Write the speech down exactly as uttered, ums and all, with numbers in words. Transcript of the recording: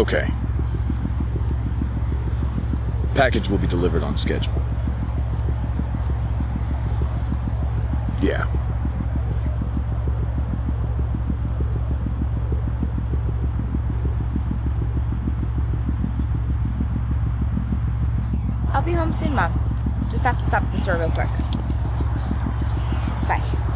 Okay. Package will be delivered on schedule. Yeah. I'll be home soon, Mom. Just have to stop the store real quick. Bye.